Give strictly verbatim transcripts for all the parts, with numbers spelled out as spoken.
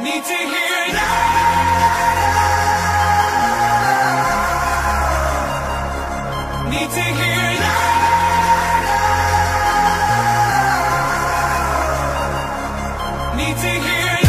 Need to hear it now. Need to hear it now. Need to hear it now.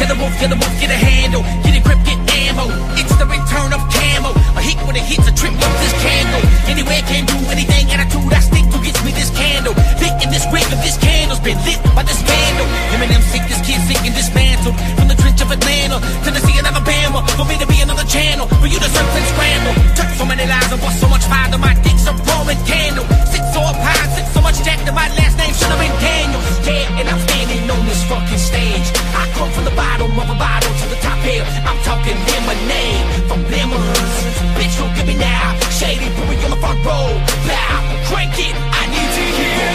Get a move, get a handle, get a grip, get ammo. It's the return of camo. A hit when it hits, a trip up this candle. Anywhere can do anything, attitude I stick to gets me this candle. Lit in this wick of this candle's been lit by this vandal. Him and them sick, this kid sick and dismantled. From the trench of Atlanta, Tennessee and Alabama. For me to be another channel, for you to surf and scramble. Took so many lies and bust so much fire that my dick's a Roman candle. Six so up high, six so much jack that my last name should have been Daniel. Yeah, and I'm standing on this fucking stage. I come from the bottom of a bottle to the top here. I'm talking lemonade from lemons. Bitch, don't give me now. Shady brewing on the front row. Blah, crank it. I need to hear it.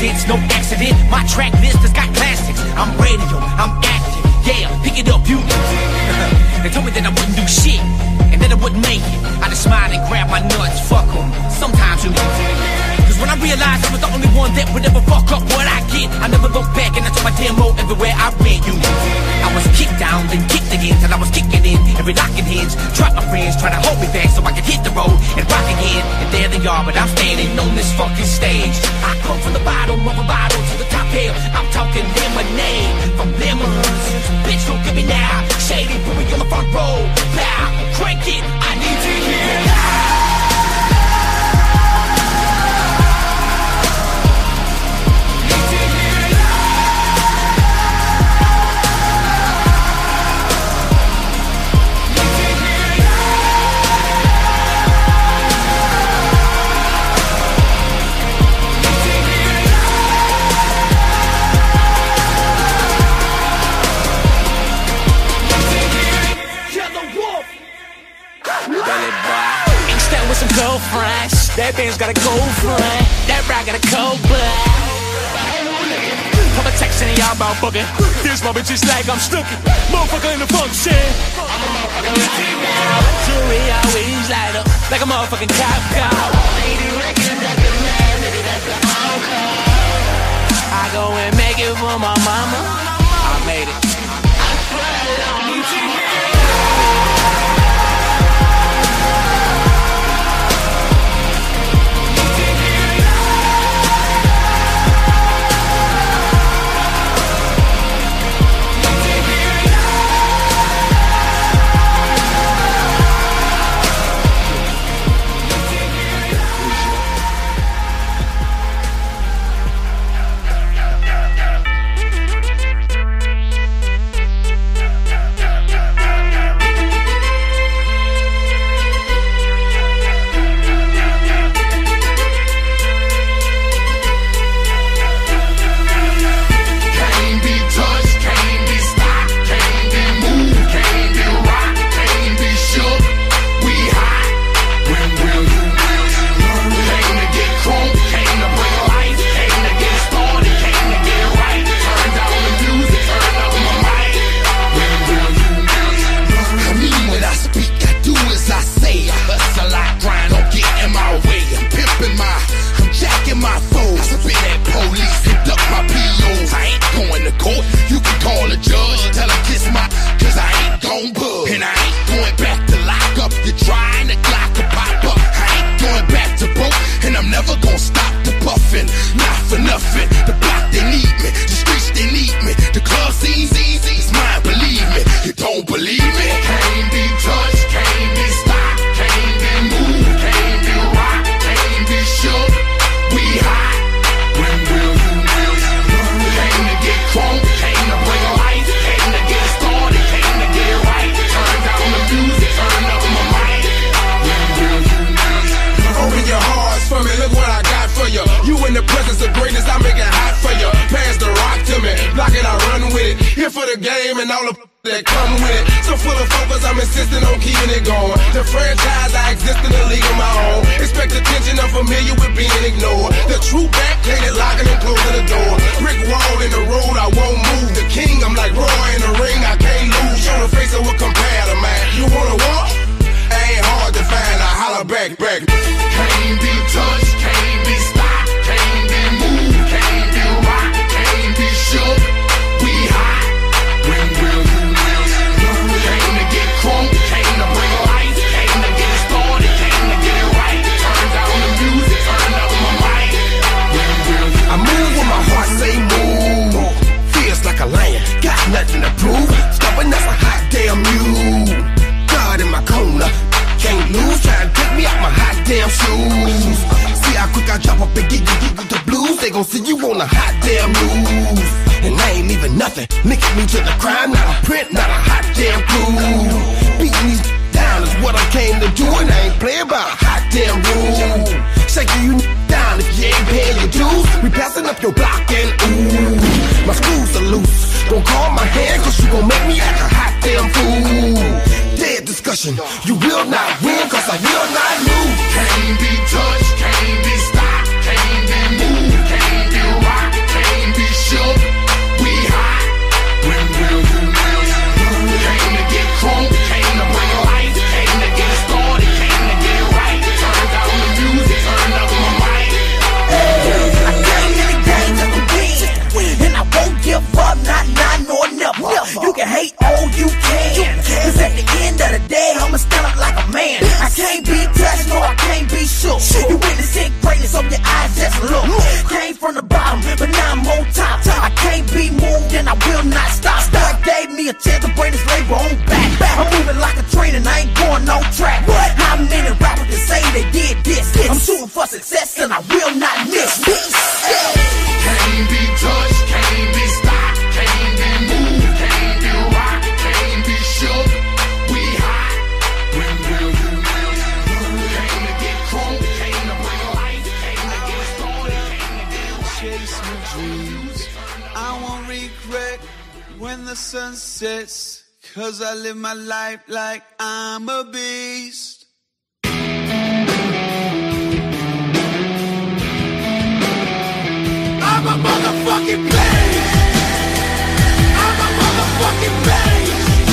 It's no accident, my track list has got classics. I'm radio, I'm active, yeah, pick it up, you. They told me that I wouldn't do shit, and that I wouldn't make it. I just smiled and grabbed my nuts, fuck them, sometimes you. Cause when I realized I was the only one that would ever fuck up what I get, I never looked back and I took my demo everywhere I went, you. I was kicked down, then kicked again, till I was kicking in every locking hinge. Dropped my friends, trying to hold me back so I could hit the road and rock again. And there they are, but I'm standing on this fucking stage. I come from the bottom of a bottle to the top here. I'm talking lemonade from lemons. Bitch, don't give me now. Shady brewing on the front row. Now, crank it. I need to hear it now. With some cold fries, that band's got a cold front. That ride got a cold blood. I'm a texting y'all about bugging. This my bitch is like I'm stookin'. Motherfucker in the function. I'm a motherfucker right now. Jewelry always light up like a motherfucking cop car. They do records like a man, maybe that's the on-call. I go and make it for my mama. I made it. I cried on you. We'll be right back. the game and all the that come with it. So full of focus, I'm insisting on keeping it going. The franchise, I exist in a league of my own. Expect attention, I'm familiar with being ignored. The true back painted, locking and closing the door. Brick wall in the road, I won't move. The king, I'm like Roy in the ring, I can't lose. Show the face of a competitor, man. You wanna walk? I ain't hard to find. I holler back, back. Can't be touched, can't be stopped, can't be moved, can't be rocked, can't be shook. We hot. When will you listen? Came to get crunk, came to bring life, came to get it started, came to get it right. Turn down the music, turn up my mic. When will you I move when my heart say move. Feels like a lion, got nothing to prove. Stubborn as a hot damn mule. God in my corner, can't lose. Try and take me out my hot damn shoes. See how quick I drop up and get you, get you the blues. They gon' see you on a hot damn move. And I ain't leaving nothing. Linking me to the crime, not a print, not a hot damn clue. Beating these down is what I came to do, and I ain't playing by a hot damn rule. Shaking you down if you ain't paying your dues. We passing up your block and ooh, my screws are loose. Don't call my hand, cause you gon' make me act a hot damn fool. Dead discussion, you will not win, cause I will not lose. Can't be touched, can't be stopped, can't be moved, can't be rocked, can't be shook. We hot, when will you listen? Came to get crunk, came to bring life, came to get it started, came to get it right. Turn down the music, turn up my mic. Hey, I got in the game to win, and I won't give up, not nine or never. You can hate all you can, cause at the end of the day, I'ma stand up like a man. I can't be touched, no, I can't be shook. You witnessing greatness on your eyes, just look. Came from the bottom, but now I'm on top. I can't be moved and I will not stop. God gave me a chance to bring this label on back. I'm moving like a train and I ain't going no track. How many rappers can say they did this? I'm shooting for success and I will not miss this. Can't be touched, can't be stopped, can't be moved, can't be rocked, can't be shook. When the sun sets, cause I live my life like I'm a beast. I'm a motherfucking beast. I'm a motherfucking beast.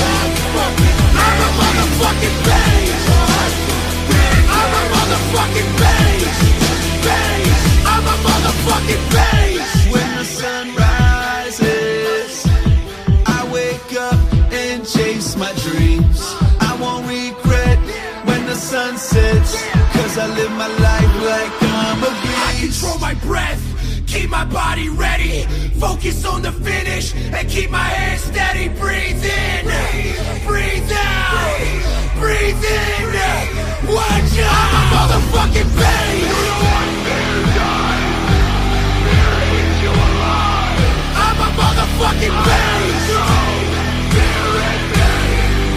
I'm a motherfucking beast. I'm a motherfucking beast. I'm a motherfucking beast. When the sun rises, I wake up and chase my dreams. I won't regret when the sun sets, cause I live my life like I'm a beast. I control my breath, keep my body ready, focus on the finish, and keep my head steady. Breathe in, breathe, breathe out, breathe, breathe in, breathe. Watch out. I'm a motherfucking beast. I'm a motherfucking beast. I'm a motherfucking beast. You know what?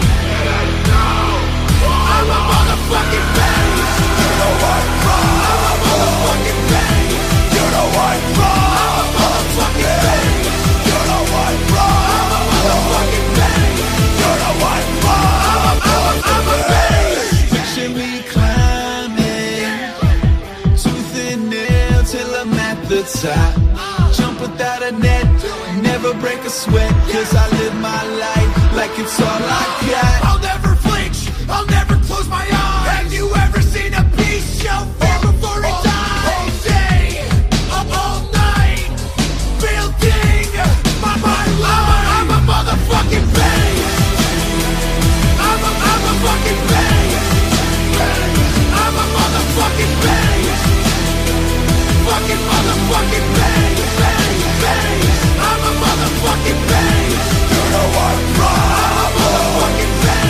I'm a motherfucking beast. You know what? I'm a motherfucking beast. You know what? I'm a motherfucking beast. You know what? I'm a motherfucking beast. Picture me climbing, tooth and nail till I'm at the top. Jump without a net, never break a sweat, cause I live my life like it's all I got. I'll never flinch, I'll never close my eyes. Have you ever seen a beast show fear before it dies? I'm a motherfucking beast. You know what? I'm a motherfucking beast.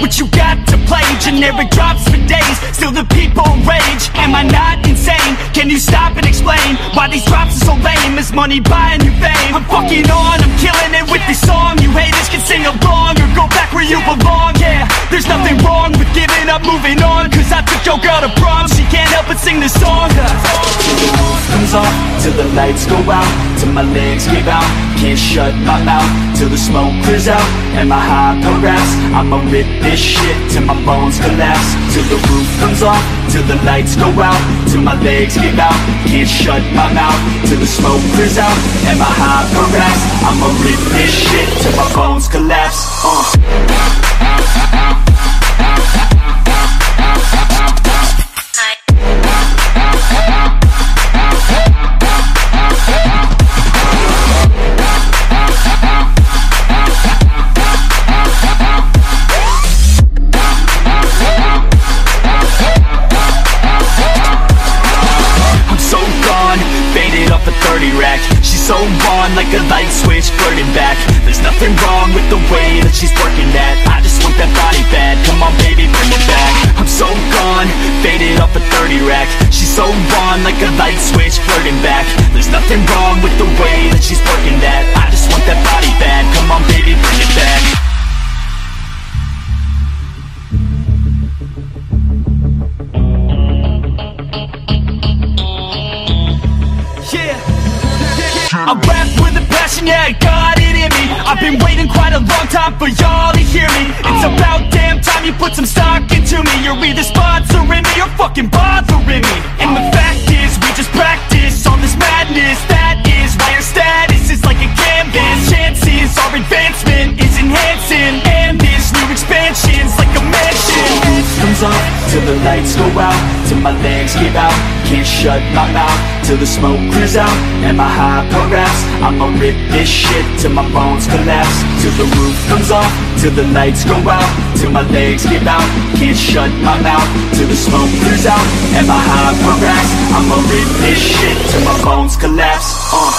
what you got to play? Generic drops for days, still the people rage. Am I not insane? Can you stop and explain why these drops are so lame? Is money buying you fame? I'm fucking on, I'm killing it with this song. You haters can sing along or go back where you belong. Yeah, there's nothing wrong with giving up, moving on, cause I took your girl to prom, she can't help but sing this song. Comes off till the lights go out, till my legs give out, can't shut my mouth till the smoke clears out and my high progress. I'ma rip this shit till my bones collapse, till the roof comes off, till the lights go out, till my legs give out, can't shut my mouth till the smoke clears out and my high progress. I'ma rip this shit till my bones collapse. uh. So on like a light switch, flirting back. There's nothing wrong with the way that she's working that. I just want that body bad, come on baby, bring it back. I'm so gone, faded off a thirty rack. She's so on like a light switch, flirting back. There's nothing wrong with the way that she's working that. I just want that body bad, come on baby, bring it back. I rap with a passion, yeah, I got it in me. I've been waiting quite a long time for y'all to hear me. It's about damn time you put some stock into me. You're either sponsoring me or fucking bothering me. And the fact is, we just practice on this madness. That is why your status is like a canvas. Chances our advancement is enhancing, and this new expansion's like a mansion. Comes off till the lights go out, till my legs give out, can't shut my mouth till the smoke clears out and my high progress. I'ma rip this shit till my bones collapse, till the roof comes off, till the lights go out, till my legs give out, can't shut my mouth till the smoke clears out and my high progress. I'ma rip this shit till my bones collapse. uh.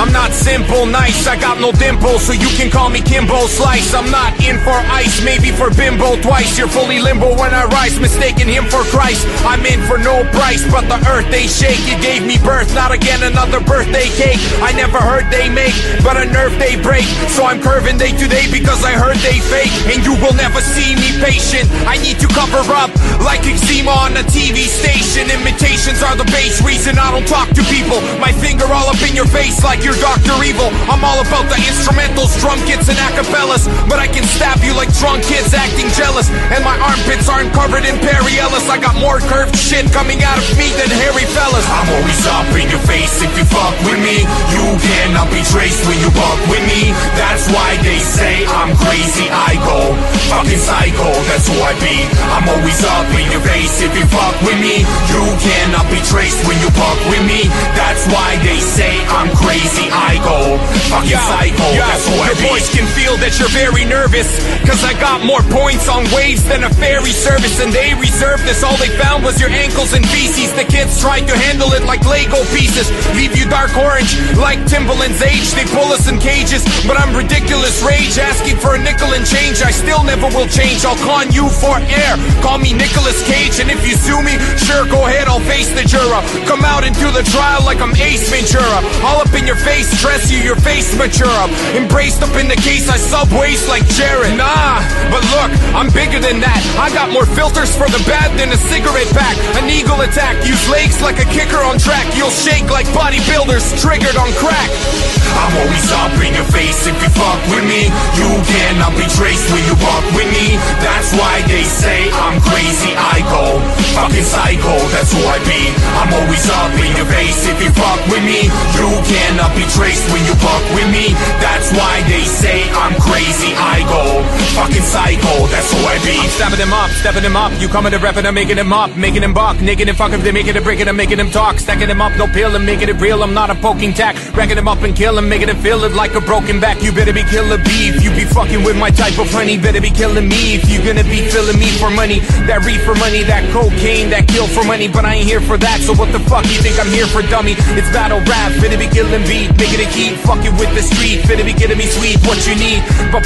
I'm not simple, nice, I got no dimple, so you can call me Kimbo Slice. I'm not in for ice, maybe for bimbo twice. You're fully limbo when I rise, mistaking him for Christ. I'm in for no price, but the earth they shake. It gave me birth, not again another birthday cake. I never heard they make, but a nerve they break. So I'm curving day to day because I heard they fake. And you will never see me patient, I need to cover up like eczema on a T V station. Imitations are the base reason I don't talk to people. My finger all up in your face like you're Doctor Evil. I'm all about the instrumentals, drum kits and acapellas, but I can stab you like drunk kids acting jealous. And my armpits aren't covered in Perry Ellis. I got more curved shit coming out of me than hairy fellas. I'm always up in your face if you fuck with me. You cannot be traced when you walk with me. That's why they say I'm crazy. I go fucking psycho, that's who I be. I'm always up in your face if you fuck with me. You cannot be traced when you walk with me. That's why they say I'm crazy. Crazy, I go fucking yeah, psycho, yeah. That's who I Your be. Voice can feel that you're very nervous, cause I got more points on waves than a ferry service. And they reserved this, all they found was your ankles and feces. The kids tried to handle it like Lego pieces, leave you dark orange like Timbaland's age. They pull us in cages, but I'm ridiculous rage, asking for a nickel and change. I still never will change, I'll con you for air, call me Nicolas Cage. And if you sue me, sure, go ahead, I'll face the juror. Come out and do the trial like I'm Ace Ventura. All up in your face, dress you, your face basement Europe, embraced up in the case. I sub-waist like Jared. Nah, but look, I'm bigger than that. I got more filters for the bad than a cigarette pack. An eagle attack, use legs like a kicker on track. You'll shake like bodybuilders triggered on crack. I'm always up in your face if you fuck with me. You cannot be traced when you walk with me. That's why they say I'm crazy. I go fucking psycho, that's who I be. I'm always up in your face if you fuck with me. You cannot be traced when you fuck with me. That's why they say I'm crazy. I go fucking psycho, that's who I be. I'm stabbing them up, stabbing them up. You coming to rapping, I'm making them up, making them buck, nicking them fuck. If they making it, breaking them, making them talk. Stacking them up, no pill, I'm making it real. I'm not a poking tack. Racking them up and kill them, making them feel it like a broken back. You better be killer beef. You be fucking with my type of honey. Better be killing me if you gonna be filling me for money. That reefer money, that cocaine, that kill for money. But I ain't here for that, so what the fuck you think I'm here for, dummy? It's battle rap, better be killing beat, making it keep fucking with the street. Better be getting me sweet, what you need. But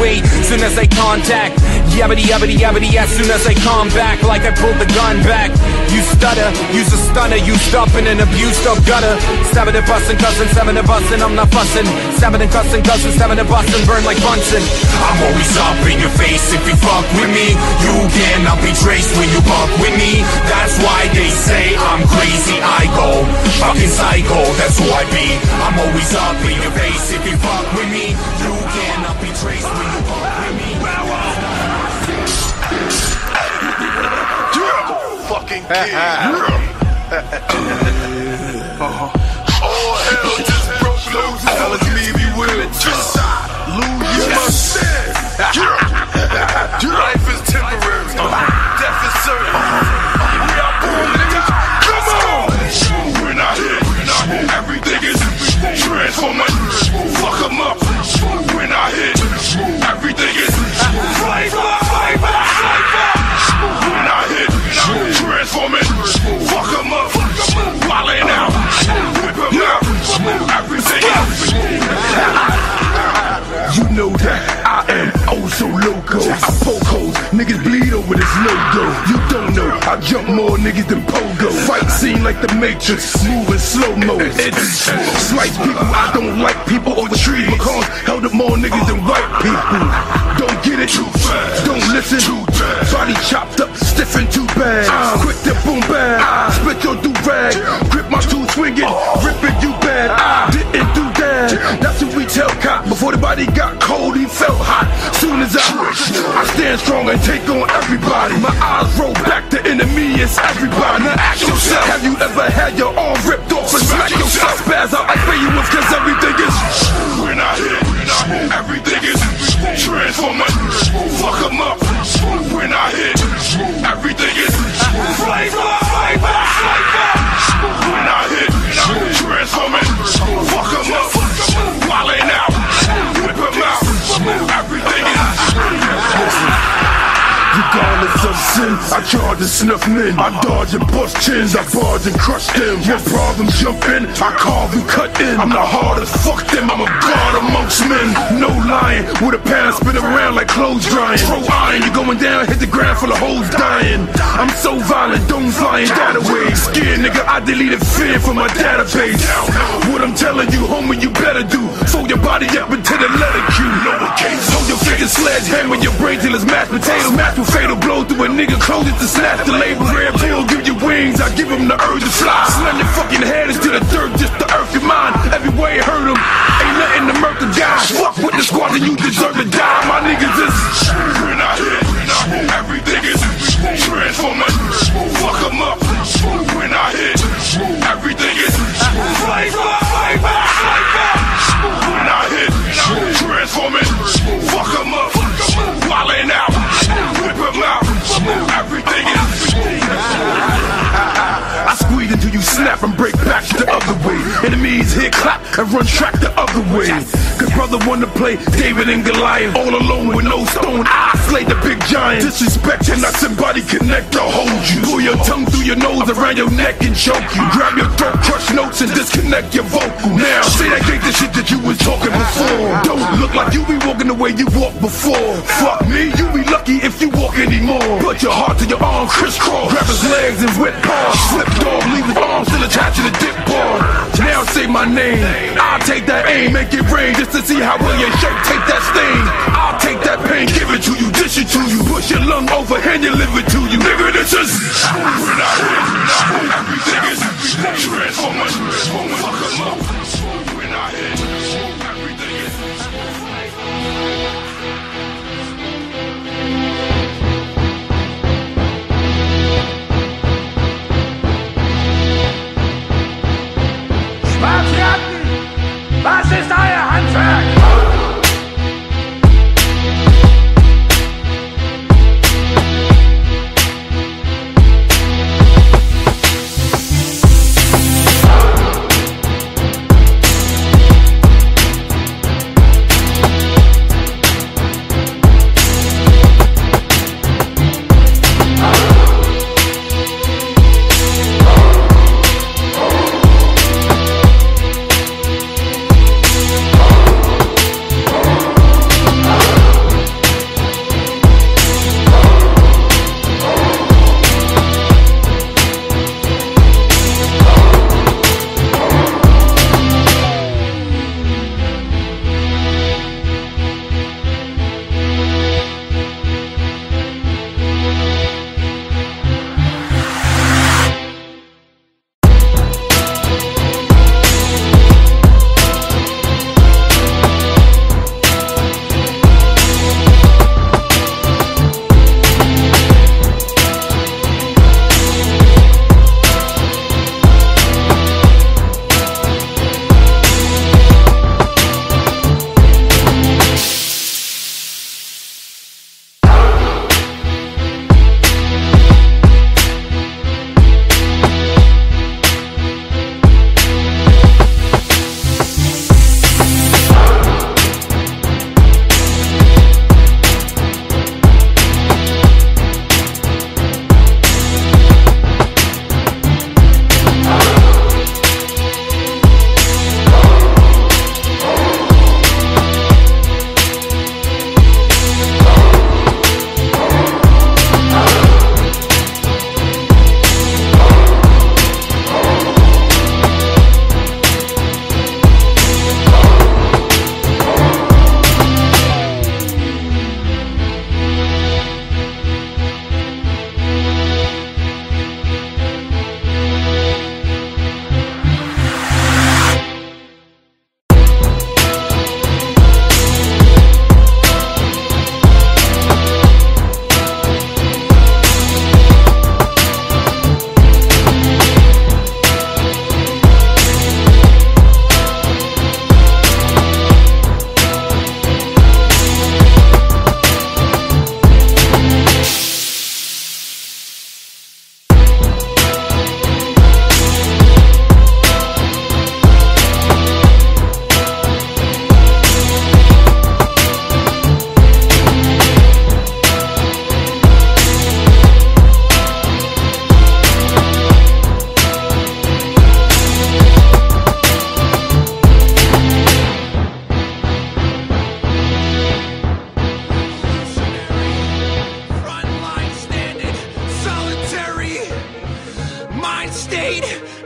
wait, soon as I contact, yabbity yabbity yabbity. As soon as I come back, like I pulled the gun back. You stutter, use a stunner, used up in an abused up gutter. Stabbing and busting, cussing, stabbing and busting, I'm not fussing. Stabbing and cussing, cussing, stabbing and busting, burn like Bunsen. I'm always up in your face if you fuck with me. You cannot be traced when you fuck with me. That's why they say I'm crazy. I go fucking psycho, that's who I be. I'm always up in your face if you fuck with me. You cannot be traced when you fuck with me. Yeah, fucking kid. Oh hell, just broke loose. Let's leave you with it. Lose my shit. Life is temporary. Death is certain. We are born, niggas. Come on. When I hit, everything is transformed. Fuck 'em up. When I hit, everything is flavor, flavor, flavor. When I hit, transform it. Fuck 'em up. Wildin' out. Whip 'em up. Everything is. You know that. Oh, so loco, yes. I poke holes, niggas bleed over this logo. You don't know, I jump more niggas than pogo. Fight scene like the Matrix, smooth and slow-mo. Slice people, I don't like people over trees. McCombs held up more niggas than white people. Don't get it, don't listen. Body chopped up, stiffened too bad. Quick to boom bang, spit your do-rag. Grip my two swinging, ripping you bad. I didn't do that, that's what we tell cop. Before the body got cold, he felt hot. Soon as I, I stand strong and take on everybody. My eyes roll back, the enemy is everybody. Now ask yourself, have you ever had your arm ripped off and smack yourself? Spaz out like you was, cause everything is. When I hit, everything is transforming. Fuck 'em up. When I hit, everything is flavor, flavor, flavor. When I hit, transforming. Fuck 'em up. Wildin' out. Whip 'em out. Everything regardless of sin, I charge and snuff men. I dodge and bust chins, I barge and crush them. Your problems jump in, I carve and cut in. I'm not hard as fuck them, I'm a god amongst men. No lying, with a pound spin around like clothes drying. Pro iron, you going down, hit the ground full of holes dying. I'm so violent, don't flying that away. Scared nigga, I deleted fear from my database. What I'm telling you, homie, you better do. Fold your body up into the letter Q. Hold your freaking sledgehammer, your brain till it's mashed potatoes. Fatal blow through a nigga clothes to snap the label. Red pill, give you wings, I give him the urge to fly. Slam your fucking head into the dirt, just to earth your mind. Everywhere it hurt him, ain't nothing to murder guy. Fuck with the squad and you deserve to die. My niggas is. When I hit, everything is transforming. Fuck 'em up. When I hit, everything is flavor, flavor, flavor. When I hit, transforming. Fuck 'em up. Wildin' out. Everything is. I squeeze until you snap and break back the other way. Enemies hit clap and run track the other way. Cause brother wanna play David and Goliath. All alone with no stone, I slay the big giant. Disrespect and not somebody connect or hold you. Pull your tongue through your nose, around your neck and choke you. Grab your throat, crush notes and disconnect your vocal. Now say that gate, the shit that you was talking before. Don't look like you be walking the way you walked before. Fuck me, you be lucky if you walking anymore. Put your heart to your arm, crisscross. Grab his legs and whip paws. Slip dog, leave his arm still attached to the dip bar. Now say my name. I'll take that aim, make it rain, just to see how well your shirt take that stain. I'll take that pain, give it to you, dish it to you. Push your lung over, hand your liver to you. Nigga, this is when I hit, when I everything is dangerous. So much, so much, so much when I hit. Was ist euer Handwerk?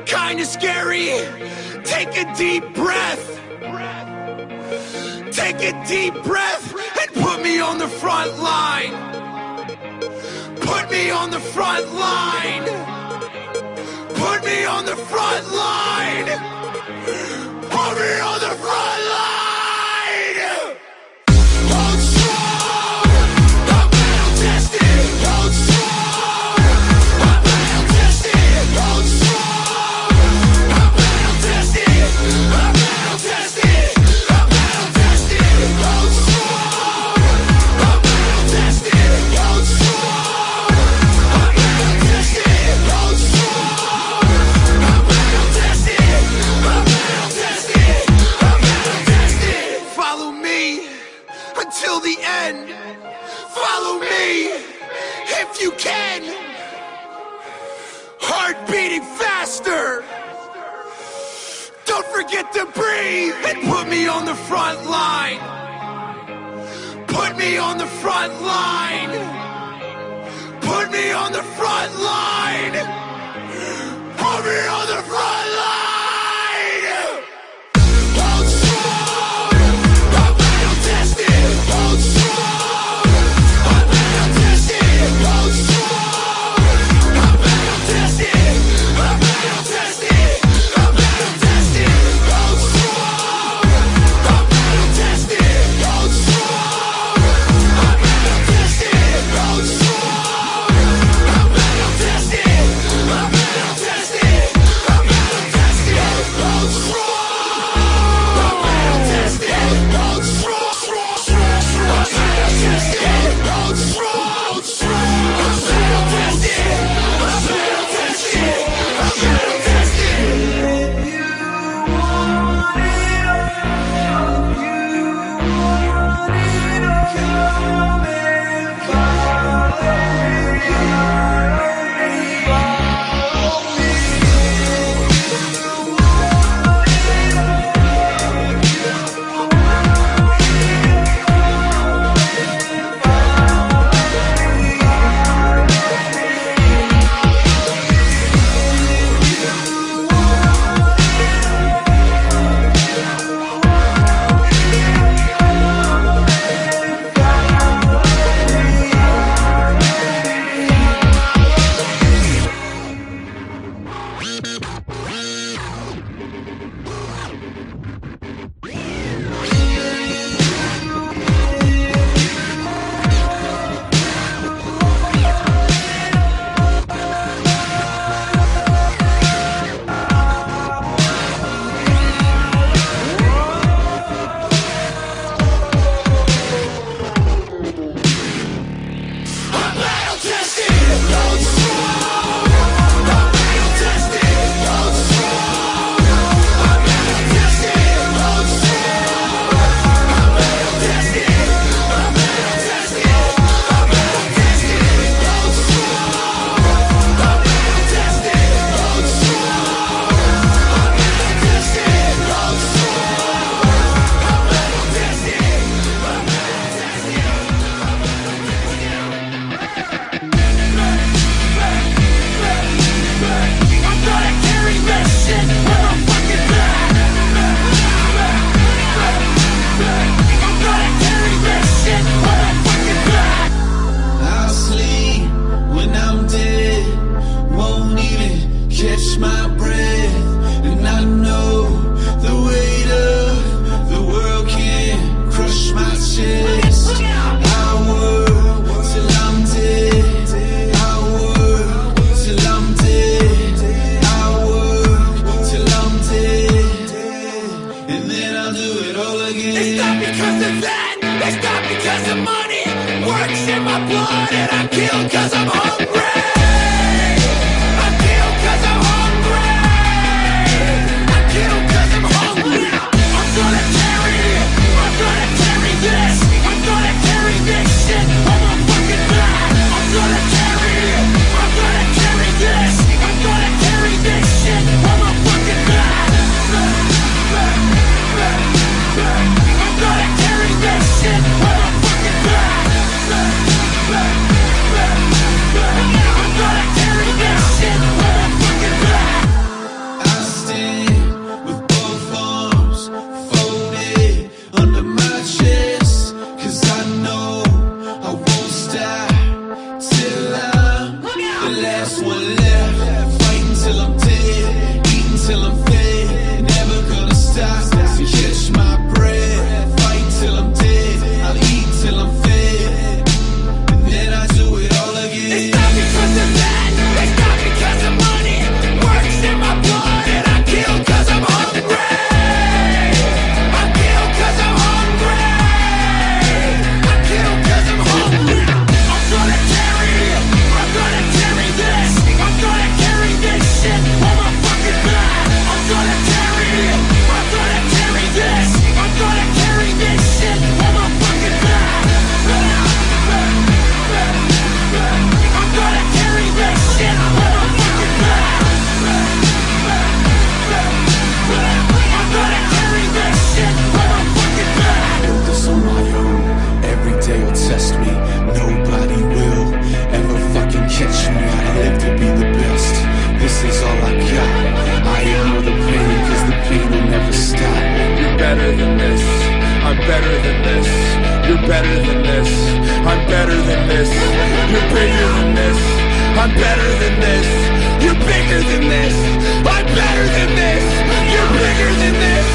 Kinda scary. Take a deep breath. Take a deep breath and put me on the front line. Put me on the front line. Put me on the front line. Put me on the front line. Forget to breathe and put me on the front line. Put me on the front line. me on the front line! Put me on the front line! Back, back, back, back. better than this. You're better than this. I'm better than this. You're bigger than this. I'm better than this. You're bigger than this. I'm better than this. You're bigger than this.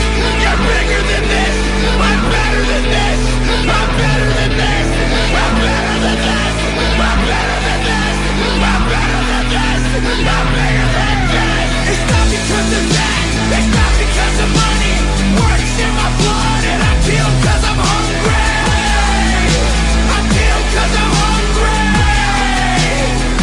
You're bigger than this. I'm better than this. I'm better than this. I'm better than this. I'm better than this. I'm better than this. I'm bigger than this. It's not because of that. It's not because of money. Work's in my blood, and I feel 'cause I'm hungry. I feel 'cause I'm hungry.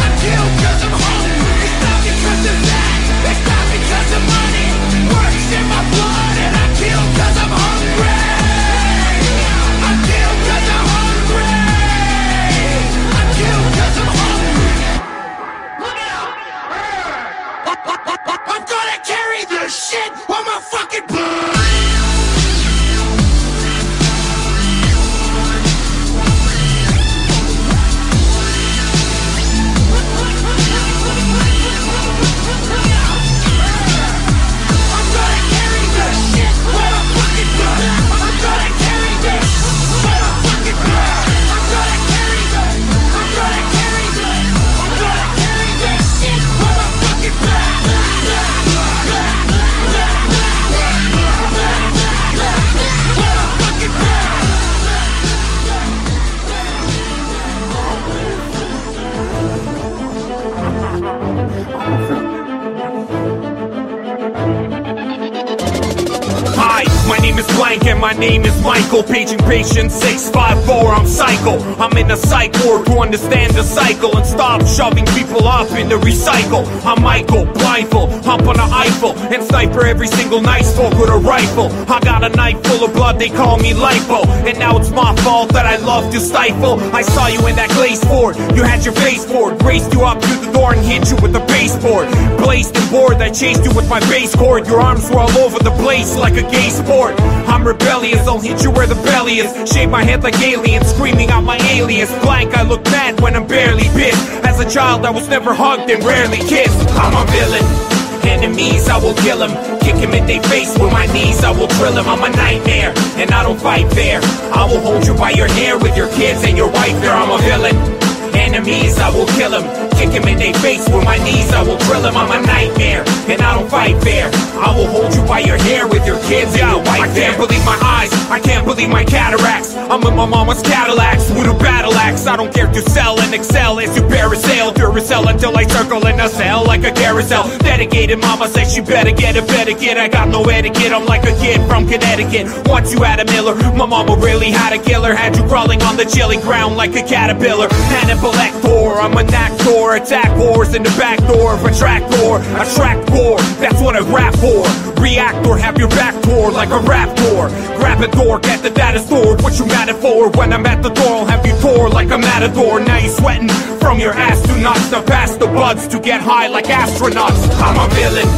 I feel 'cause I'm hungry. It's not because of that. It's not because of money. Work's in my blood, and I feel 'cause I'm hungry. I feel 'cause I'm hungry. I feel 'cause I'm hungry. Look out! I'm gonna carry this shit on my fucking blood. My name is Michael, paging patient six five four, I'm psycho. I'm in a psych ward to understand the cycle and stop shoving people up in the recycle. I'm Michael, blindfold, hump on an Eiffel, and sniper every single night stalk with a rifle. I got a knife full of blood, they call me lipo, and now it's my fault that I love to stifle. I saw you in that glaze fort, you had your face board, raced you up through the door and hit you with a baseboard. Blazed and bored, I chased you with my base cord, your arms were all over the place like a gay sport. I'm rebellious, I'll hit you where the belly is. Shave my head like aliens, screaming out my alias. Blank, I look mad when I'm barely pissed. As a child, I was never hugged and rarely kissed. I'm a villain. Enemies, I will kill them. Kick them in their face with my knees, I will drill them. I'm a nightmare, and I don't fight fair. I will hold you by your hair with your kids and your wife there. I'm a villain. Enemies, I will kill them. Kick him in their face with my knees, I will drill him. I'm a nightmare, and I don't fight fair. I will hold you by your hair with your kids and your wife. I can't believe my eyes, I can't believe my cataracts. I'm in my mama's Cadillacs with a battle axe. I don't care to sell and excel as you parasail Duracell until I circle in a cell like a carousel. Dedicated mama says she better get a better kid. I got no etiquette, I'm like a kid from Connecticut. Once you had a Miller, my mama really had a killer. Had you crawling on the chilly ground like a caterpillar. Hannibal Lecter, I'm an actor. Attack wars in the back door of a track door. Attract war, that's what I rap for. React or have your back door like a raptor. Grab a dork at the data store. What you mad at for? When I'm at the door, I'll have you tore like a matador. Now you sweating from your ass to nuts. Now pass the buds to get high like astronauts. I'm a villain.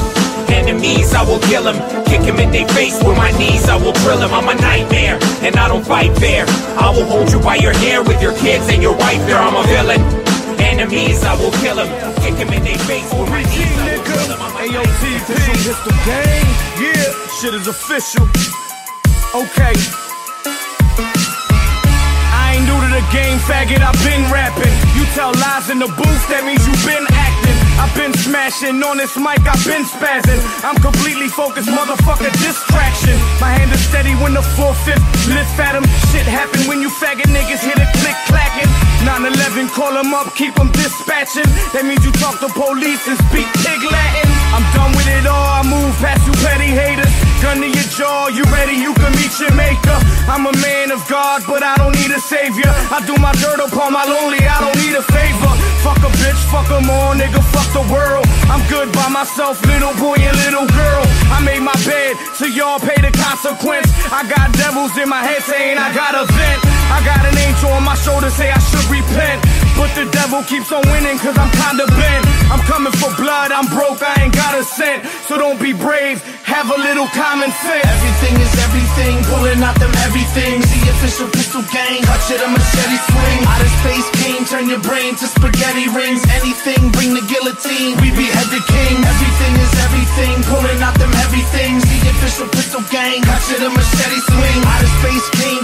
Enemies, I will kill them. Kick him in their face with my knees, I will drill him. I'm a nightmare, and I don't fight fair. I will hold you by your hair with your kids and your wife there. I'm a villain. Enemies, I will kill him. Kick him in their face with my knees, I will kill him. A O T P, official pistol game. Yeah, shit is official. Okay, I ain't new to the game, faggot, I've been rapping. You tell lies in the booth, that means you've been acting. I've been smashing on this mic, I've been spazzing. I'm completely focused, motherfucker, distraction. My hand is steady when the four fifth lift at him. Shit happen when you faggot niggas hit a click clacking. Nine eleven, call him up, keep him dispatching. That means you talk to police and speak pig Latin. I'm done with it all, I move past you petty haters. Gun to your jaw, you ready, you can meet your maker. I'm a man of God, but I don't need a savior. I do my dirt upon my lonely, I don't need a favor. Fuck a bitch, fuck them all, nigga, fuck the world. I'm good by myself, little boy and little girl. I made my bed, so y'all pay the consequence. I got devils in my head saying I got a vent. I got an angel on my shoulder, say I should repent. But the devil keeps on winning, cause I'm kinda bent. I'm coming for blood, I'm broke, I ain't got a cent. So don't be brave, have a little common sense. Everything is everything, pulling out them everythings. The official pistol gang, hutch it, a machete swing. Out of space came, turn your brain to spaghetti rings. Anything, bring the guillotine, we behead the king. Everything is everything, pulling out them everythings. The official pistol gang, hutch it, a machete swing. Out of space came,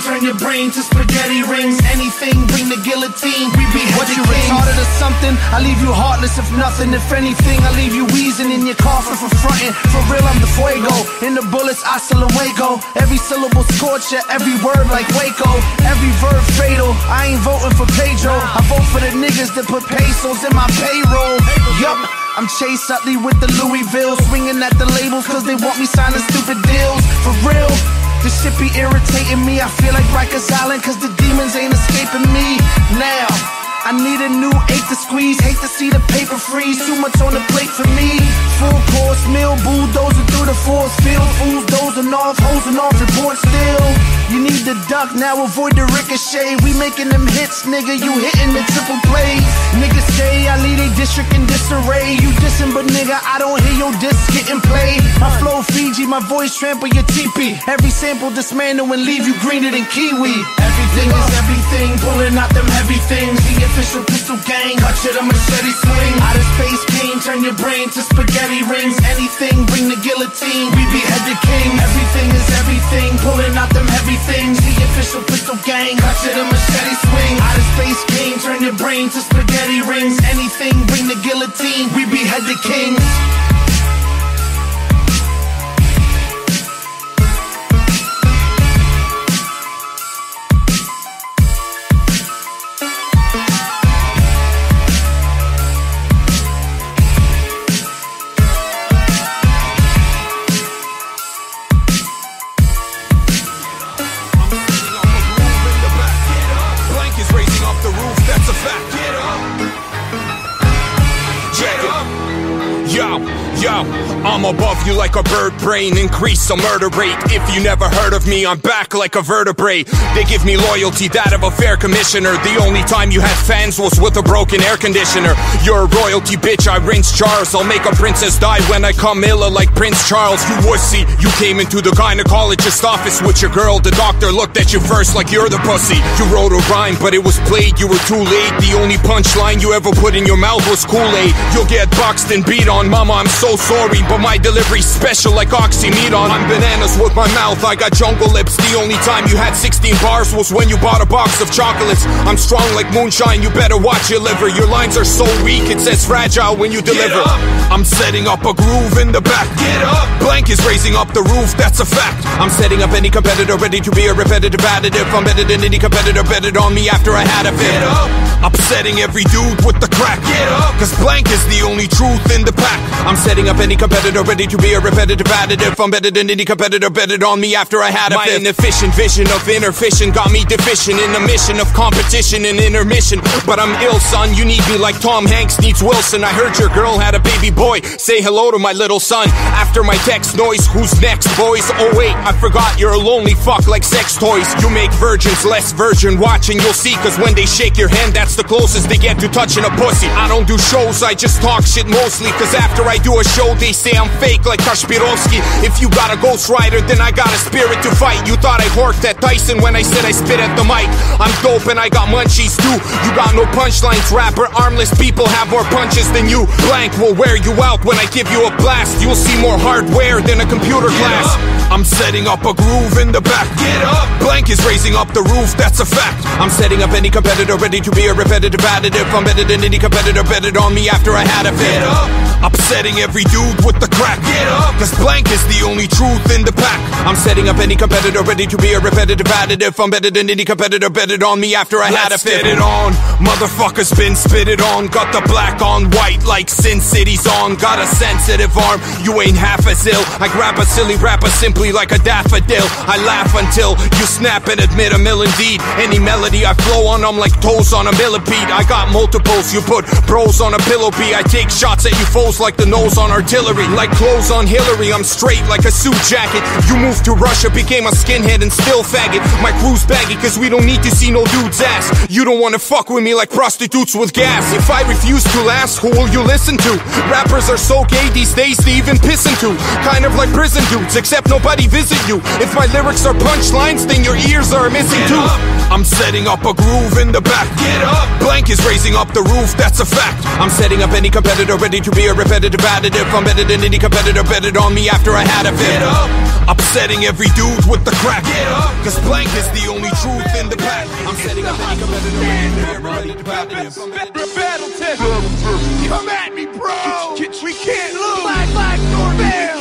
cream to spaghetti rings. Anything, bring the guillotine. We be what, you retarded or something? I leave you heartless if nothing. If anything, I leave you wheezing in your coffin for frontin'. For real, I'm the fuego. In the bullets, hasta luego. Every syllable scorch ya, every word like Waco. Every verb fatal. I ain't voting for Pedro. I vote for the niggas that put pesos in my payroll. Yup, I'm Chase Utley with the Louisville, swinging at the labels cause they want me signing stupid deals. For real, this shit be irritating me. I feel like Rikers Island cause the demons ain't escaping me. Now, I need a new eight to squeeze. Hate to see the paper freeze, too much on the plate for me. Full course meal, bulldozing through the force field. Fools dozing off, hosing off, report still. You need to duck, now avoid the ricochet. We making them hits, nigga, you hitting the triple play. Niggas say I lead a district in disarray. You dissing, but nigga, I don't hear your disc getting played. My flow Fiji, my voice trample your teepee. Every sample dismantle and leave you greener than kiwi. Everything is everything, pulling out them heavy things. The official pistol gang, cut you the machete swing. Out of space came, turn your brain to spaghetti rings. Anything, bring the guillotine, we behead the king. Everything is everything, pulling out them heavy things. The official pistol gang, cut you the machete swing. Out of space came, turn your brain to spaghetti rings. Anything, bring the guillotine, we behead the kings. I'm above you like a bird brain, increase a murder rate. If you never heard of me, I'm back like a vertebrae. They give me loyalty, that of a fair commissioner. The only time you had fans was with a broken air conditioner. You're a royalty bitch, I rinse Charles. I'll make a princess die when I come illa like Prince Charles. You wussy, you came into the gynecologist's office with your girl. The doctor looked at you first like you're the pussy. You wrote a rhyme, but it was played, you were too late. The only punchline you ever put in your mouth was Kool-Aid. You'll get boxed and beat on, mama, I'm so sorry, but my delivery's special like Oxymeron. I'm bananas with my mouth, I got jungle lips. The only time you had sixteen bars was when you bought a box of chocolates. I'm strong like moonshine, you better watch your liver. Your lines are so weak, it says fragile when you deliver. I'm setting up a groove in the back. Get up! Blank is raising up the roof, that's a fact. I'm setting up any competitor, ready to be a repetitive additive. I'm better than any competitor, betted on me after I had a fit. Get up! Upsetting every dude with the crack. Get up! Cause blank is the only truth in the pack. I'm setting up any competitor, ready to be a repetitive additive. I'm better than any competitor, betted on me after I had a fit. My inefficient vision of inner fission got me deficient in the mission of competition and intermission. But I'm ill, son, you need me like Tom Hanks needs Wilson. I heard your girl had a baby boy, say hello to my little son. After my text noise, who's next, boys? Oh wait, I forgot you're a lonely fuck like sex toys. You make virgins less virgin, watch and you'll see. Cause when they shake your hand, that's the closest they get to touching a pussy. I don't do shows, I just talk shit mostly. Cause after I do a show, they say I'm fake like Kashpirovsky. If you got a ghost rider, then I got a spirit to fight. You thought I horked at Tyson when I said I spit at the mic. I'm dope and I got munchies too. You got no punchlines, rapper. Armless people have more punches than you. Blank will wear you out when I give you a blast. You'll see more hardware than a computer class. I'm setting up a groove in the back. Get up! Blank is raising up the roof, that's a fact. I'm setting up any competitor, ready to be a repetitive additive. I'm better than any competitor, betted on me after I had a fit. Get up! Upsetting every dude with the crack. Get up! Cause blank is the only truth in the pack. I'm setting up any competitor, ready to be a repetitive additive. I'm better than any competitor, betted on me after I had a fit. Get it on, motherfuckers been spitted on. Got the black on white like Sin City's on. Got a sensitive arm, you ain't half as ill. I grab a silly rapper simply like a daffodil. I laugh until you snap and admit a mill indeed. Any melody I flow on, I'm like toes on a millipede. I got multiples, you put pros on a pillow pee. I take shots at you foes like the nose on artillery. Like clothes on Hillary, I'm straight like a suit jacket. You moved to Russia, became a skinhead and still faggot. My crew's baggy cause we don't need to see no dude's ass. You don't wanna fuck with me like prostitutes with gas. If I refuse to last, who will you listen to? Rappers are so gay these days they even piss into. Kind of like prison dudes, except nobody visit you. If my lyrics are punchlines, then your ears are a missing tooth. I'm setting up a groove in the back. Get up. Blank is raising up the roof, that's a fact. I'm setting up any competitor, ready to be a repetitive additive. I'm better than any competitor, betted on me after I had a fit. Get up. Upsetting every dude with the crack. Get up. Cause blank is the only truth in the pack. I'm setting up any competitor, ready to be a repetitive additive. Come at me, bro. We can't lose. Black, black, North Bear.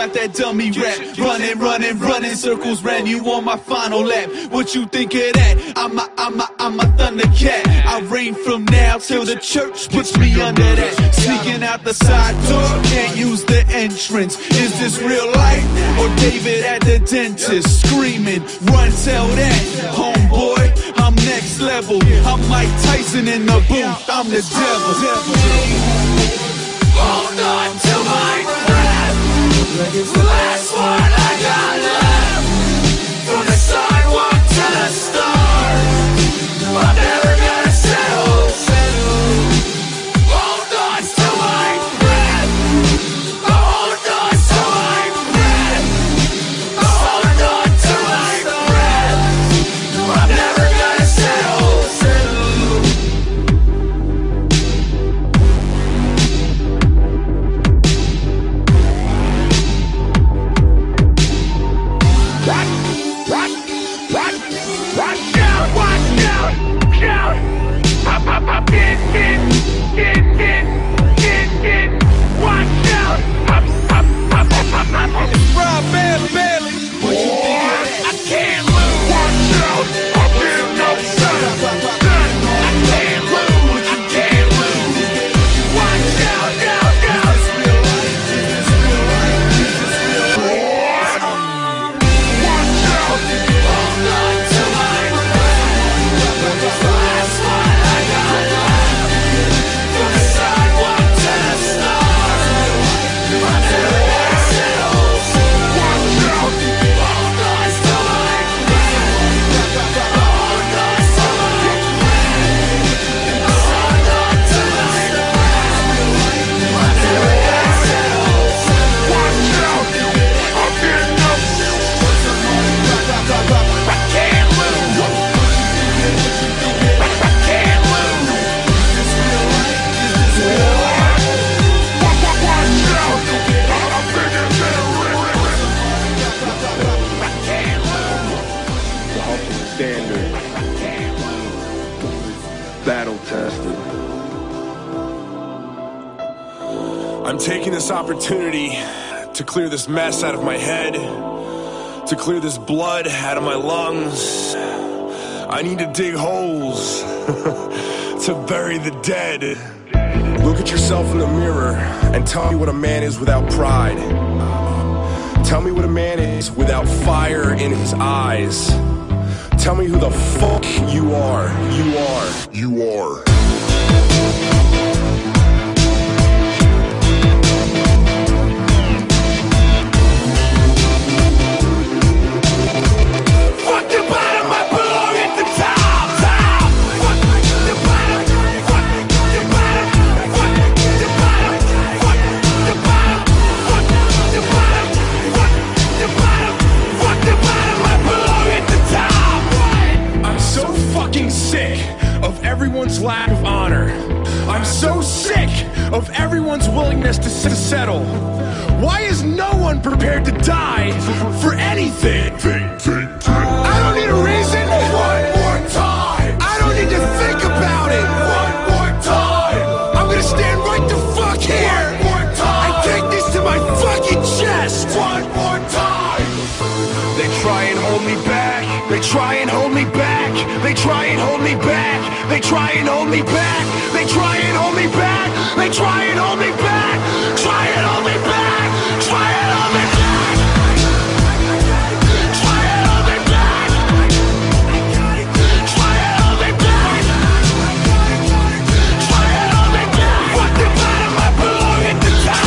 Got that dummy rap, running, running, running circles ran. You on my final lap? What you think of that? I'm a, I'm a, I'm a Thundercat. I reign from now till the church puts me under that. Sneaking out the side door, can't use the entrance. Is this real life or David at the dentist screaming? Run, tell that homeboy, I'm next level. I'm Mike Tyson in the booth. I'm the devil. Hold on to my breath. Like it's the last one I got left. From the sidewalk to the stars, I'm never gonna settle, settle. Hold on to my breath. Hold on to my breath. Hold on to my breath. I'm never gonna settle, settle. I'm taking this opportunity to clear this mess out of my head, to clear this blood out of my lungs. I need to dig holes to bury the dead. Look at yourself in the mirror and tell me what a man is without pride. Tell me what a man is without fire in his eyes. Tell me who the fuck you are, you are, you are. Everyone's laughing. so sick of everyone's willingness to settle. Why is no one prepared to die for anything? I don't need a reason. One more time. I don't need to think about it. One more time. I'm gonna stand right the fuck here. One more time. I take this to my fucking chest. One more time. They try and hold me back. They try and hold me back. They try and hold me back. They try and hold me back. They try and hold me back. They try and hold me back. Try and hold me back. Try and hold me back. Try and hold me back. Try and hold me back. Try and hold me back. What the bottom, I belong at the top.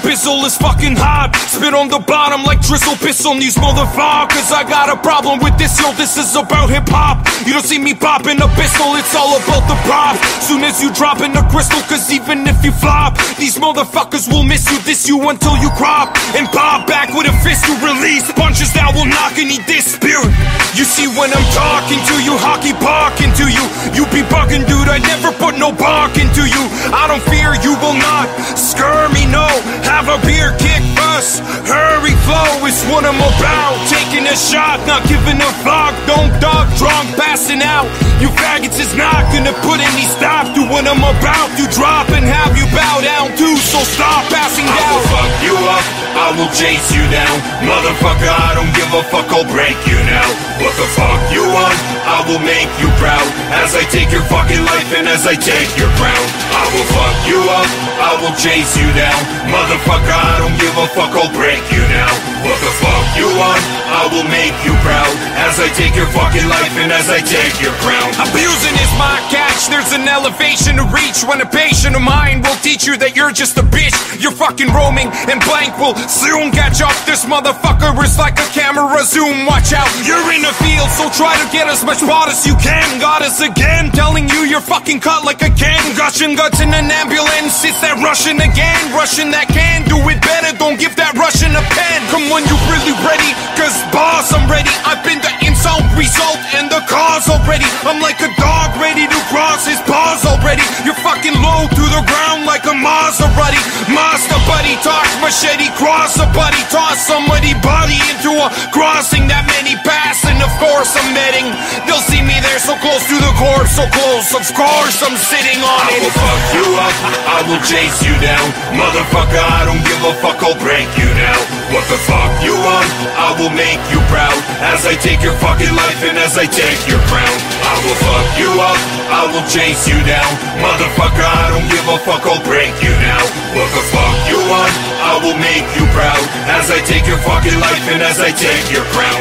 Bizzle is fucking hot. Spit on the bottom like drizzle. Piss on these motherfuckers. I got a problem with this, yo. This is about hip hop. You don't see me popping a pistol. It's all about the prop. Soon as you drop in the crystal, cause even if you flop, these motherfuckers will miss you. This you until you crop and pop back with a fist. You release punches that will knock any diss spirit. You see when I'm talking to you, hockey barking to you. You be bugging, dude. I never put no bark into you. I don't fear you will not scare me, no. Have a beer, kick bus, hurry, flow. It's what I'm about. Taking a shot, not giving a fuck. Don't dog, drunk, passing out. You faggots is not gonna put any stop to what I'm about. You drop and have you bow down too, so stop passing down. I will fuck you up, I will chase you down. Motherfucker, I don't give a fuck, I'll break you now. What the fuck you want, I will make you proud. As I take your fucking life and as I take your crown. I will fuck you up, I will chase you down. Motherfucker, I don't give a fuck, I'll break you now. What the fuck you want, I will make you proud. As I take your fucking life and as I take your crown. Abusing is my catch, there's an elevation to reach. When a patient of mine will teach you that you're just a bitch. You're fucking roaming and blank will soon catch up. This motherfucker is like a camera zoom, watch out. You're in a field, so try to get as much pot as you can. God is again telling you you're fucking cut like a can. Gushing guts in an ambulance, it's that Russian again. Russian that can do it better, don't give that Russian a pen. Come on, you really ready? Cause boss, I'm ready. I've been the insult, result, and the cause already. I'm like a dog ready to cross his paws already. You're fucking low to the ground like a Maserati. Master buddy, talk machete, cross a buddy. Toss somebody body into a crossing that many pass. And of course I'm betting they'll see me there so close to the corpse. So close, of course I'm sitting on it. I will fuck you up, I will chase you down. Motherfucker, I don't give a fuck, I'll break you now. What the fuck you want, I will make you proud. As I take your fucking life and as I take your crown. I will fuck you up, I will chase you down. Motherfucker, I don't give a fuck, I'll break you now. What the fuck you want, I will make you proud. As I take your fucking life and as I take your crown.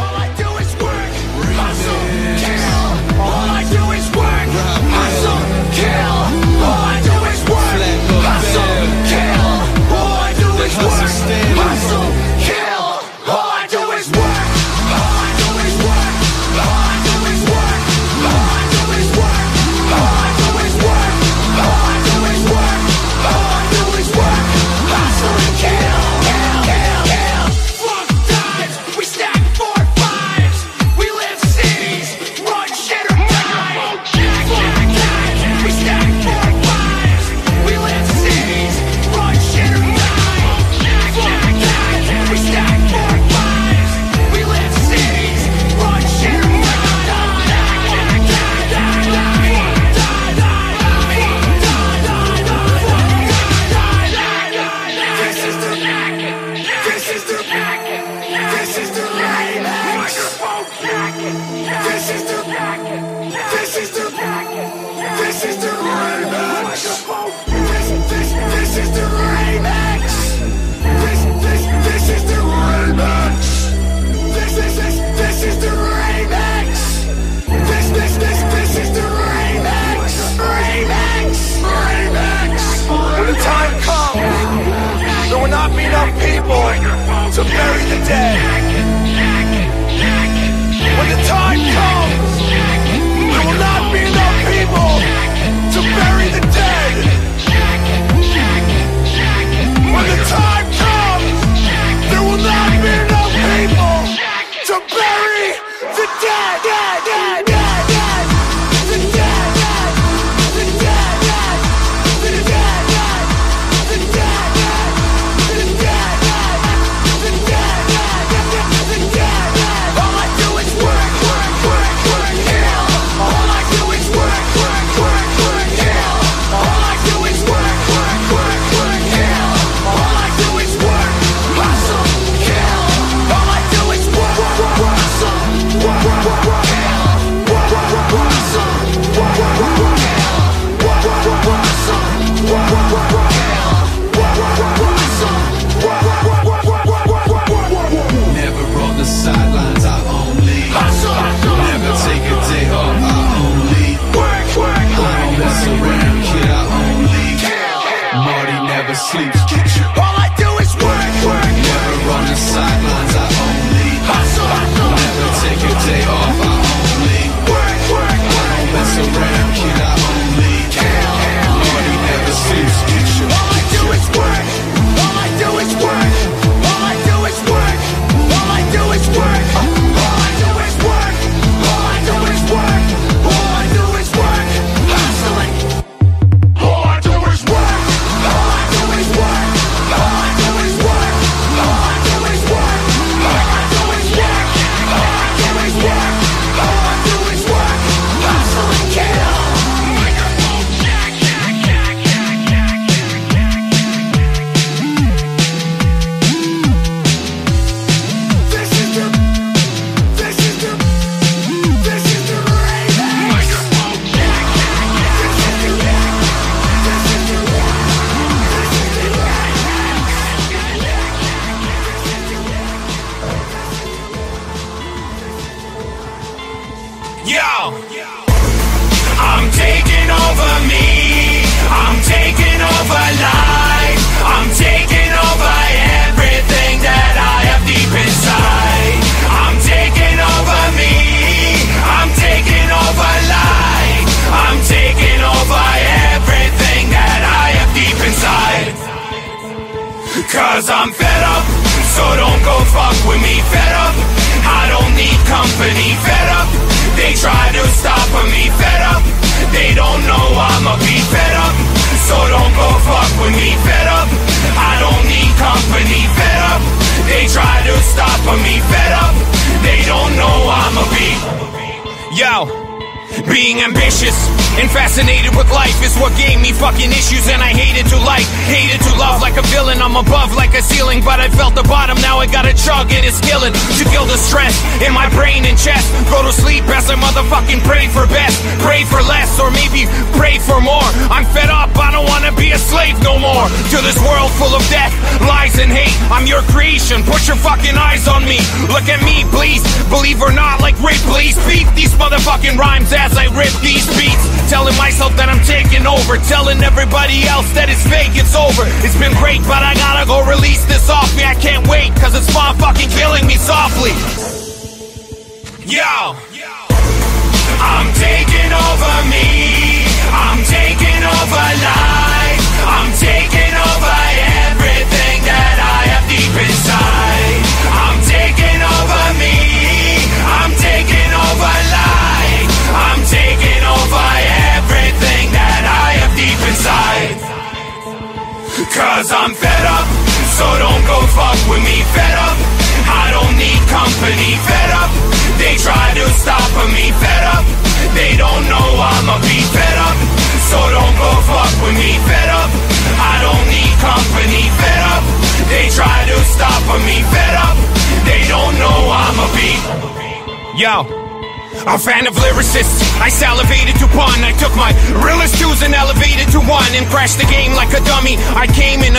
All I do is work, hustle, kill. All I do is work, hustle, kill. All I do is work, hustle, said, when the time comes, there will not be enough people to bury the dead. When the time comes, there will not be enough people to bury the dead. dead, dead, dead.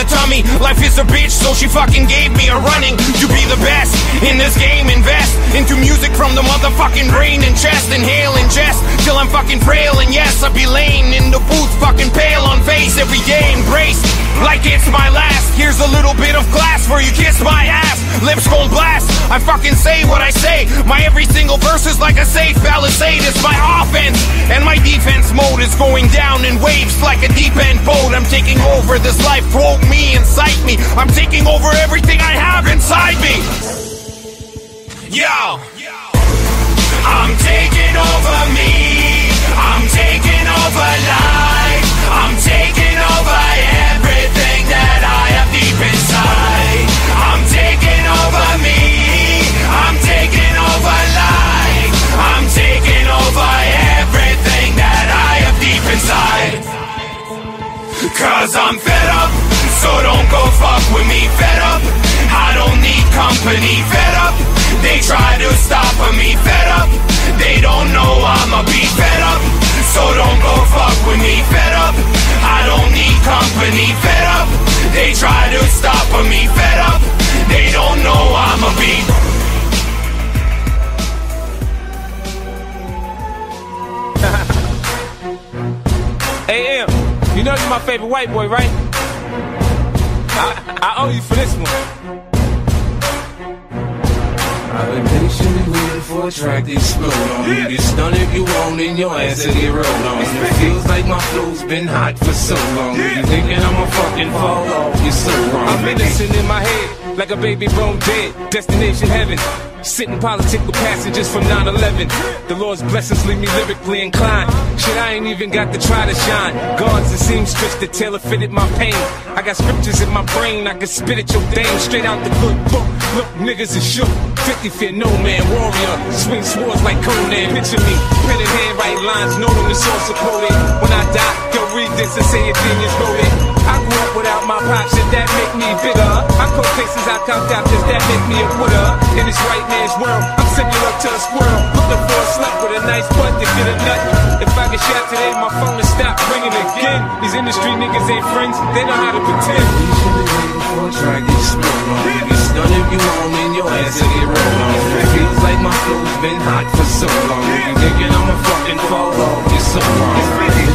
a tummy. Life is a bitch, so she fucking gave me a running. To be the best in this game, invest into music from the motherfucking brain and chest. Inhale and jest till I'm fucking frail, and yes, I be laying in the booth fucking pale on face every day. Embrace like it's my last. Here's a little bit of glass where you kiss my ass. Lips gon' blast, I fucking say what I say. My every single verse is like a safe palisade. It's my offense and my defense mode is going down in waves like a deep end boat. I'm taking over this life, quote me, incite me. I'm taking over everything I have inside me. Yo, I'm taking over me, I'm taking over life, I'm taking over everything that I have deep inside. I'm taking over me, I'm taking over life, I'm taking over everything that I have deep inside. Cause I'm fed up, so don't go fuck with me. Fed up, I don't need company. Fed up, they try to stop me. Fed up, they don't know I'ma be fed up, so don't go fuck with me. Fed up, I don't need company. Fed up, they try to stop me. Fed up, they don't know I'ma be. Hey, M, you know you're my favorite white boy, right? I, I owe you for this one. I've been patiently waiting for a track to explode on. You get stunned if you want and your ass to get rolled on. It feels like my flow's been hot for so long. You thinking I'ma fucking fall off, you're so wrong. I've been listening in my head like a baby bone dead. Destination heaven, sitting politic with passages from nine eleven. The Lord's blessings leave me lyrically inclined. Shit, I ain't even got to try to shine. Guards and seamstress that tailor fitted my pain. I got scriptures in my brain, I can spit at your dame. Straight out the good book, look, niggas is shook. fifty fit no man, warrior, swing swords like Conan. Picture me, pen in hand, write lines, know them the source of quoted. When I die, they'll read this and say a genius wrote it. I grew up without my pop, shit that make me bigger. I quote cases, I count doctors, that make me a quitter. In this right man's world, I'm similar to a squirrel. Looking for a slut with a nice butt to get a nut. If I get shot today, my phone will stop ringing again. These industry niggas ain't friends, they know how to pretend. You should be waiting for a track to explode on. You get stunned if you want and your ass will get rolled on. It feels like my flow's been hot for so long. You thinking I'ma fucking fall off, you're so wrong. You should be waiting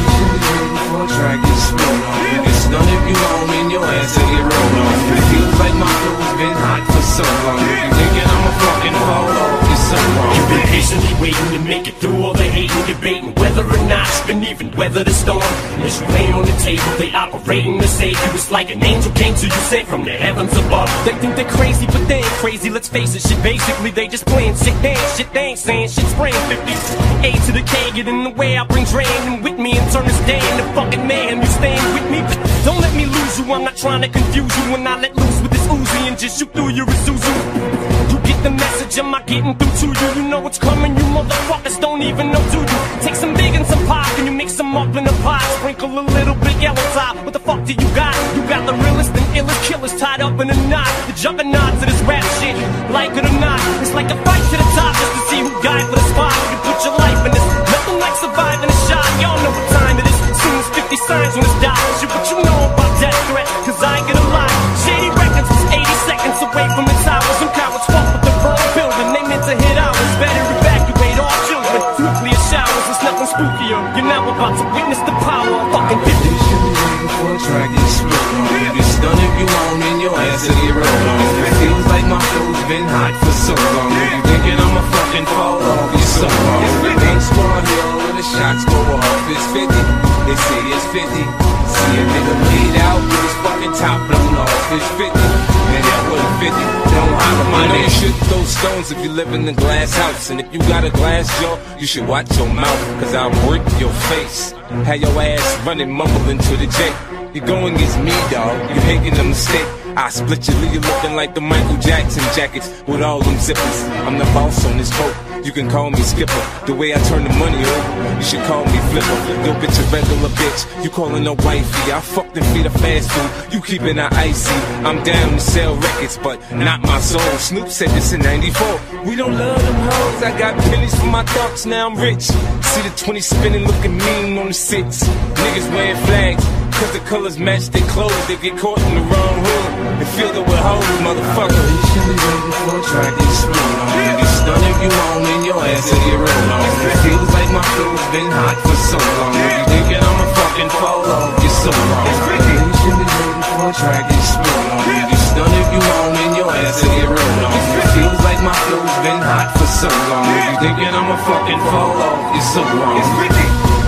for a track to explode on. You get stunned if you want and your ass will get rolled on. It feels like my flow's been hot for so long. You thinking I'ma fucking fall off, you're so wrong. You've been patiently waiting to make it through all the hate and debating whether or not it's been even weather the storm. As you lay on the table, they operating to save you. It's like an angel came to you, sent from the heavens above. They think they're crazy, but they ain't crazy. Let's face it, shit, basically they just playing shit. They ain't shit, they ain't saying shit. Spraying fifties, A to the K, get in the way. I bring drain and with me and turn this day into fucking man. You staying with me? Don't let me lose you. I'm not trying to confuse you. When I let loose with this Uzi and just shoot through your Isuzu. Get the message, am I getting through to you? You know it's coming, you motherfuckers don't even know, do you? Take some big and some pop, and you mix them up in a pot. Sprinkle a little bit yellow top, what the fuck do you got? You got the realest and illest killers tied up in a knot. The juggernaut to this rap shit, like it or not. It's like a fight to the top, just to see who died for the spot. You put your life in this, nothing like surviving a shot. Y'all know what time it is, soon as fifty signs on this dot. Shit, what you know about death threat, cause I ain't gonna lie. Shady Records was eighty seconds away from its hours. Some cowards fuck with the wrong building, they meant to hit ours. Better evacuate all children, nuclear showers, it's nothing spookier. You're now about to witness the power of fucking fifty. You should be waiting for a track to explode on. You get stunned if you want and your ass will get rolled on. It feels like my flow's been hot for so long. You thinking I'ma fucking fall off, you're so wrong. Ain't squad hill when the shots go off, it's fifty. They say it's fifty. See a nigga laid out with his fucking top blown off, it's fifty. And that was fifty, don't holler my name. You should throw stones if you live in a glass house. And if you got a glass jaw, you should watch your mouth, cause I'll break your face. Have your ass running, mumbling to the J. You're going against me, dawg, you're making a mistake. I split your lead, you're looking like the Michael Jackson jackets with all them zippers. I'm the boss on this boat, you can call me Skipper. The way I turn the money over, you should call me Flipper. Yo, bitch, a regular bitch, you calling no wifey. I fucked and feed a fast food, you keeping her icy. I'm down to sell records, but not my soul. Snoop said this in ninety-four, we don't love them hoes. I got pennies for my thoughts, now I'm rich. See the twenty spinning, looking mean on the six. Niggas wearing flags, cause the colors match their clothes. They get caught in the wrong hood and feel that we're hoes, motherfucker. You should be waiting for a track to explode on. You get stunned if you own and your ass if you roll on. It feels like my flow's been hot for so long. You thinking I'm a fucking fall off, you're so wrong. You should be waiting for a track to explode on. You get stunned if you own and your ass if you roll on. It feels like my flow's been hot for so long. You thinking I'm a fucking fall off, you're so wrong.